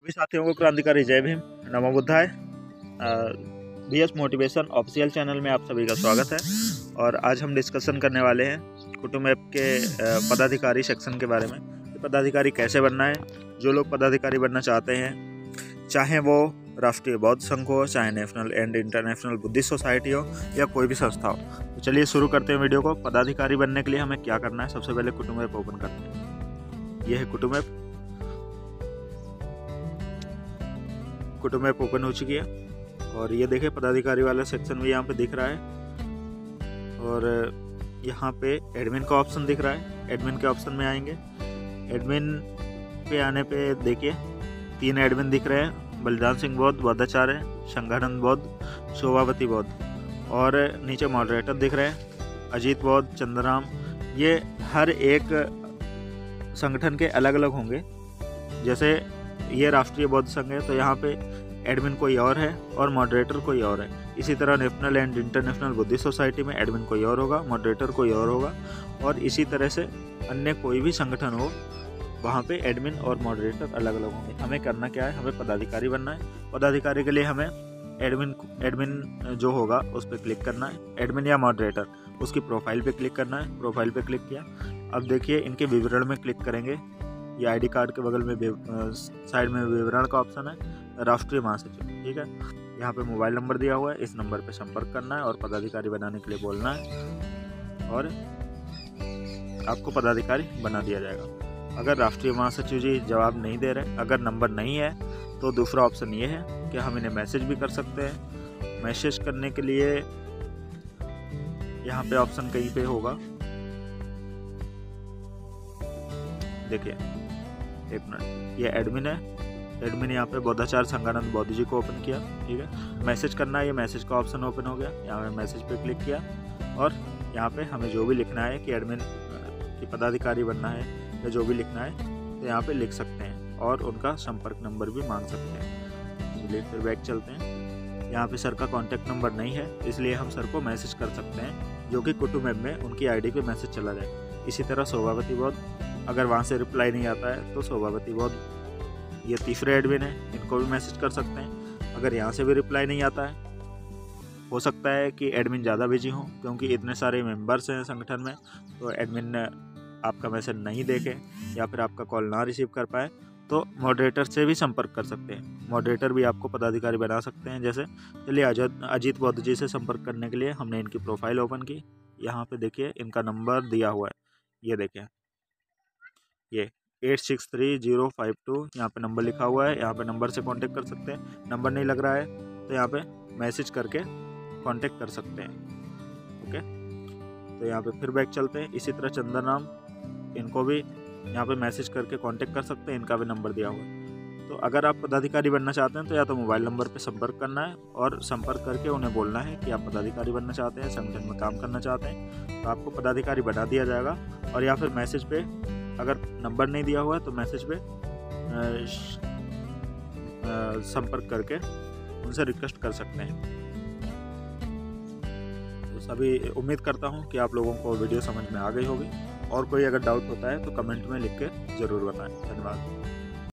सभी साथियों को क्रांतिकारी जय भीम, नमो बुद्धाय। बीएस मोटिवेशन ऑफिशियल चैनल में आप सभी का स्वागत है। और आज हम डिस्कशन करने वाले हैं कुटुम्ब ऐप के पदाधिकारी सेक्शन के बारे में। पदाधिकारी कैसे बनना है, जो लोग पदाधिकारी बनना चाहते हैं, चाहे वो राष्ट्रीय बौद्ध संघ हो, चाहे national and international Buddhist society हो या कोई भी संस्था हो। तो चलिए शुरू करते हैं वीडियो को। पदाधिकारी बनने के लिए हमें क्या करना है, सबसे पहले कुटुम्ब ऐप ओपन करते हैं। यह है कुटुम्ब ऐप। कुटुम्ब ऐप ओपन हो चुकी है और ये देखें पदाधिकारी वाला सेक्शन भी यहाँ पे दिख रहा है और यहाँ पे एडमिन का ऑप्शन दिख रहा है। एडमिन के ऑप्शन में आएंगे। एडमिन पे आने पे देखिए तीन एडमिन दिख रहे हैं, बलिदान सिंह बौद्ध, बौद्धाचार्य शंगानंद बौद्ध, शोभावती बौद्ध। और नीचे मॉडरेटर दिख रहे हैं, अजीत बौद्ध, चंद्राम। ये हर एक संगठन के अलग अलग होंगे। जैसे ये राष्ट्रीय बौद्ध संघ है तो यहाँ पे एडमिन कोई और है और मॉडरेटर कोई और है। इसी तरह national and international Buddhist society में एडमिन कोई और होगा, मॉडरेटर कोई और होगा। और इसी तरह से अन्य कोई भी संगठन हो वहाँ पे एडमिन और मॉडरेटर अलग अलग होंगे। हमें करना क्या है, हमें पदाधिकारी बनना है। पदाधिकारी के लिए हमें एडमिन जो होगा उस पर क्लिक करना है, एडमिन या मॉडरेटर। उसकी प्रोफाइल पर क्लिक करना है। प्रोफाइल पर क्लिक किया, अब देखिए इनके विवरण में क्लिक करेंगे। ये आईडी कार्ड के बगल में साइड में विवरण का ऑप्शन है, राष्ट्रीय महासचिव। ठीक है, यहाँ पे मोबाइल नंबर दिया हुआ है, इस नंबर पे संपर्क करना है और पदाधिकारी बनाने के लिए बोलना है और आपको पदाधिकारी बना दिया जाएगा। अगर राष्ट्रीय महासचिव जी जवाब नहीं दे रहे, अगर नंबर नहीं है, तो दूसरा ऑप्शन ये है कि हम इन्हें मैसेज भी कर सकते हैं। मैसेज करने के लिए यहाँ पे ऑप्शन कहीं पे होगा, देखिए एक मिनट। ये एडमिन है, एडमिन यहाँ पे बौद्धाचार्य संगानंद बौद्ध जी को ओपन किया। ठीक है, मैसेज करना है, ये मैसेज का ऑप्शन ओपन हो गया। यहाँ पे मैसेज पे क्लिक किया और यहाँ पे हमें जो भी लिखना है कि एडमिन की पदाधिकारी बनना है या जो भी लिखना है तो यहाँ पे लिख सकते हैं और उनका संपर्क नंबर भी मांग सकते हैं। चलिए फिर बैक चलते हैं। यहाँ पे सर का कॉन्टैक्ट नंबर नहीं है इसलिए हम सर को मैसेज कर सकते हैं, जो कि कुटुम्ब ऐप में उनकी आईडी पे मैसेज चला जाए। इसी तरह शोभावती बौद्ध, अगर वहाँ से रिप्लाई नहीं आता है तो शोभावती बौद्ध, ये तीसरे एडमिन है, इनको भी मैसेज कर सकते हैं। अगर यहाँ से भी रिप्लाई नहीं आता है, हो सकता है कि एडमिन ज़्यादा बिजी हों क्योंकि इतने सारे मेंबर्स हैं संगठन में, तो एडमिन आपका मैसेज नहीं देखे या फिर आपका कॉल ना रिसीव कर पाए, तो मॉडरेटर से भी संपर्क कर सकते हैं। मॉडरेटर भी आपको पदाधिकारी बना सकते हैं। जैसे चलिए अजीत बौद्ध जी से संपर्क करने के लिए हमने इनकी प्रोफाइल ओपन की। यहाँ पे देखिए इनका नंबर दिया हुआ है, ये देखिए, ये 863052 यहाँ पे नंबर लिखा हुआ है। यहाँ पे नंबर से कांटेक्ट कर सकते हैं। नंबर नहीं लग रहा है तो यहाँ पे मैसेज करके कांटेक्ट कर सकते हैं। ओके, तो यहाँ पे फिर बैक चलते हैं। इसी तरह चंद्रनाम, इनको भी यहाँ पे मैसेज करके कांटेक्ट कर सकते हैं, इनका भी नंबर दिया हुआ है। तो अगर आप पदाधिकारी बनना चाहते हैं तो या तो मोबाइल नंबर पे संपर्क करना है और संपर्क करके उन्हें बोलना है कि आप पदाधिकारी बनना चाहते हैं, संगठन में काम करना चाहते हैं, तो आपको पदाधिकारी बना दिया जाएगा। और या फिर मैसेज पे, अगर नंबर नहीं दिया हुआ है तो मैसेज पे संपर्क करके उनसे रिक्वेस्ट कर सकते हैं। तो सभी, उम्मीद करता हूँ कि आप लोगों को वीडियो समझ में आ गई होगी। और कोई अगर डाउट होता है तो कमेंट में लिख के ज़रूर बताएं। धन्यवाद।